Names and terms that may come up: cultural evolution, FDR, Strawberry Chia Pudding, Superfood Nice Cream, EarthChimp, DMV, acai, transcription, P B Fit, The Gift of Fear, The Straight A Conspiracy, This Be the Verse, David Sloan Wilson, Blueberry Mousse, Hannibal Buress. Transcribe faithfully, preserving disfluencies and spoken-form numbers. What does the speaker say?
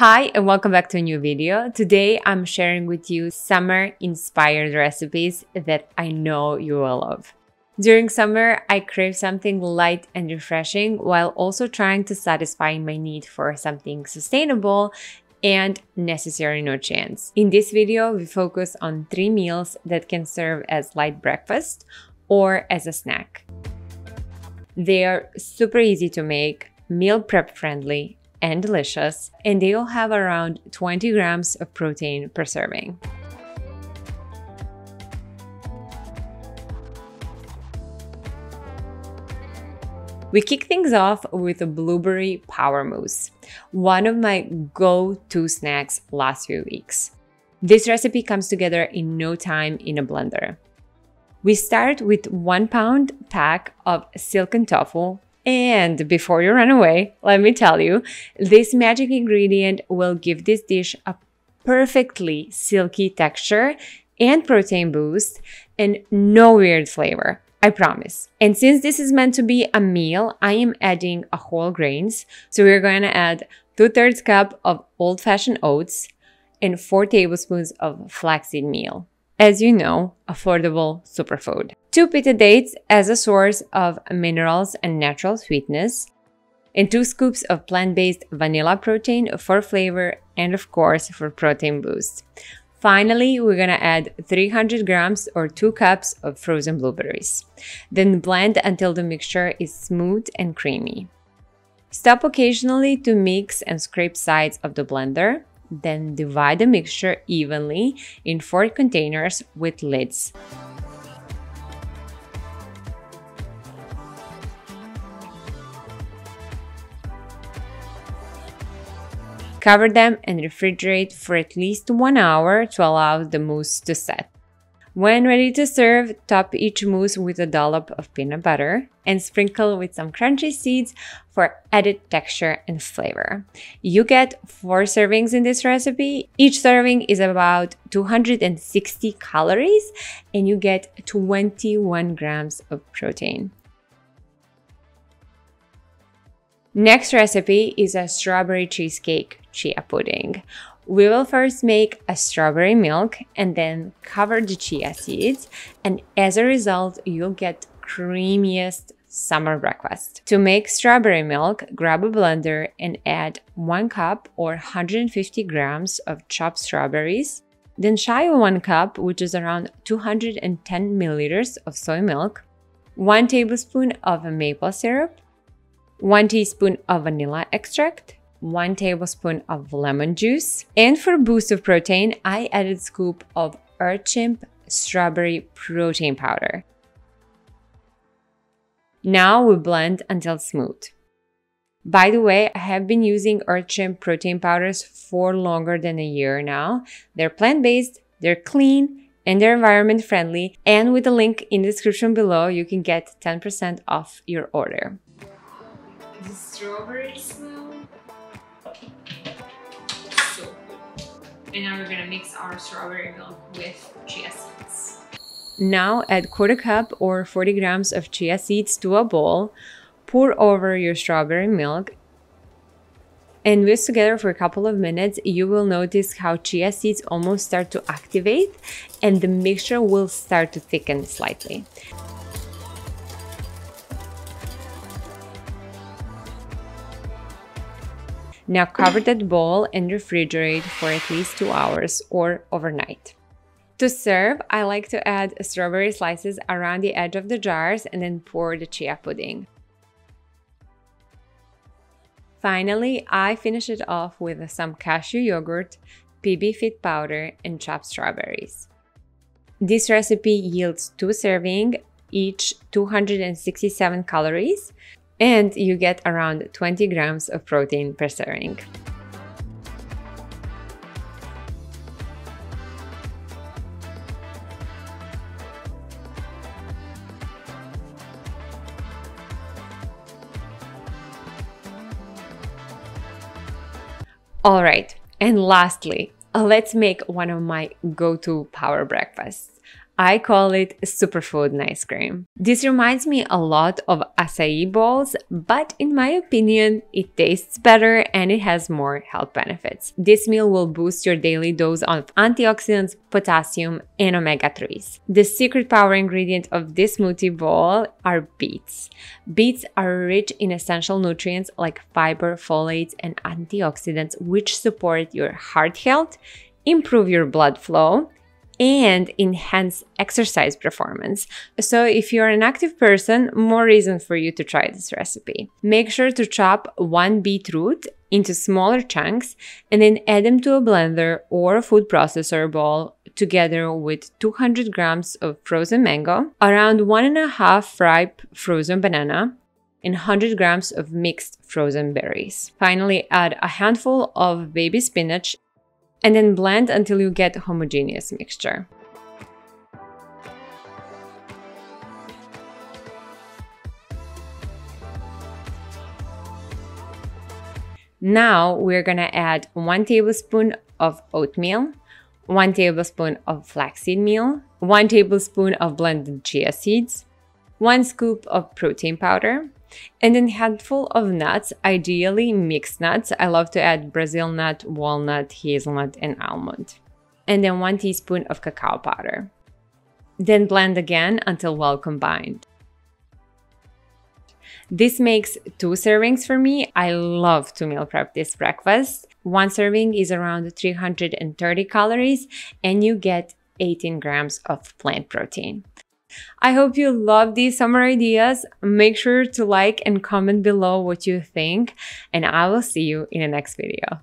Hi and welcome back to a new video. Today I'm sharing with you summer inspired recipes that I know you will love. During summer, I crave something light and refreshing while also trying to satisfy my need for something sustainable and necessary nutrients. In this video, we focus on three meals that can serve as light breakfast or as a snack. They are super easy to make, meal prep friendly, and delicious, and they all have around twenty grams of protein per serving. We kick things off with a blueberry power mousse, one of my go-to snacks last few weeks. This recipe comes together in no time in a blender. We start with one pound pack of silken tofu, and before you run away, let me tell you, this magic ingredient will give this dish a perfectly silky texture and protein boost and no weird flavor, I promise. And since this is meant to be a meal, I am adding a whole grains. So we're going to add two thirds cup of old-fashioned oats and four tablespoons of flaxseed meal. As you know, affordable superfood. Two pita dates as a source of minerals and natural sweetness, and two scoops of plant-based vanilla protein for flavor and of course for protein boost. Finally, we're gonna add three hundred grams or two cups of frozen blueberries. Then blend until the mixture is smooth and creamy. Stop occasionally to mix and scrape sides of the blender. Then divide the mixture evenly in four containers with lids. Cover them and refrigerate for at least one hour to allow the mousse to set. When ready to serve, top each mousse with a dollop of peanut butter and sprinkle with some crunchy seeds for added texture and flavor. You get four servings in this recipe. Each serving is about two hundred sixty calories and you get twenty-one grams of protein. Next recipe is a strawberry cheesecake chia pudding. We will first make a strawberry milk and then cover the chia seeds, and as a result, you'll get creamiest summer breakfast. To make strawberry milk, grab a blender and add one cup or one hundred fifty grams of chopped strawberries, then shy one cup, which is around two hundred ten milliliters of soy milk, one tablespoon of maple syrup, one teaspoon of vanilla extract, one tablespoon of lemon juice, and for a boost of protein, I added a scoop of EarthChimp strawberry protein powder. Now we blend until smooth. By the way, I have been using EarthChimp protein powders for longer than a year now. They're plant-based, they're clean, and they're environment friendly, and with the link in the description below, you can get ten percent off your order. The strawberry smell. And now we're gonna mix our strawberry milk with chia seeds. Now add quarter cup or forty grams of chia seeds to a bowl, pour over your strawberry milk, and whisk together for a couple of minutes. You will notice how chia seeds almost start to activate and the mixture will start to thicken slightly. Now cover that bowl and refrigerate for at least two hours or overnight. To serve, I like to add strawberry slices around the edge of the jars and then pour the chia pudding. Finally, I finish it off with some cashew yogurt, P B Fit powder, and chopped strawberries. This recipe yields two servings, each two hundred sixty-seven calories. And you get around twenty grams of protein per serving. All right, and lastly, let's make one of my go-to power breakfasts. I call it Superfood Nice Cream. This reminds me a lot of acai bowls, but in my opinion, it tastes better and it has more health benefits. This meal will boost your daily dose of antioxidants, potassium, and omega threes. The secret power ingredient of this smoothie bowl are beets. Beets are rich in essential nutrients like fiber, folates, and antioxidants, which support your heart health, improve your blood flow, and enhance exercise performance. So if you're an active person, more reason for you to try this recipe. Make sure to chop one beetroot into smaller chunks and then add them to a blender or a food processor bowl together with two hundred grams of frozen mango, around one and a half ripe frozen banana, and one hundred grams of mixed frozen berries. Finally, add a handful of baby spinach and then blend until you get a homogeneous mixture. Now we're gonna add one tablespoon of oatmeal, one tablespoon of flaxseed meal, one tablespoon of blended chia seeds, one scoop of protein powder, and then handful of nuts, ideally mixed nuts. I love to add Brazil nut, walnut, hazelnut, and almond. And then one teaspoon of cacao powder. Then blend again until well combined. This makes two servings for me. I love to meal prep this breakfast. One serving is around three hundred thirty calories and you get eighteen grams of plant protein. I hope you love these summer ideas. Make sure to like and comment below what you think, and I will see you in the next video.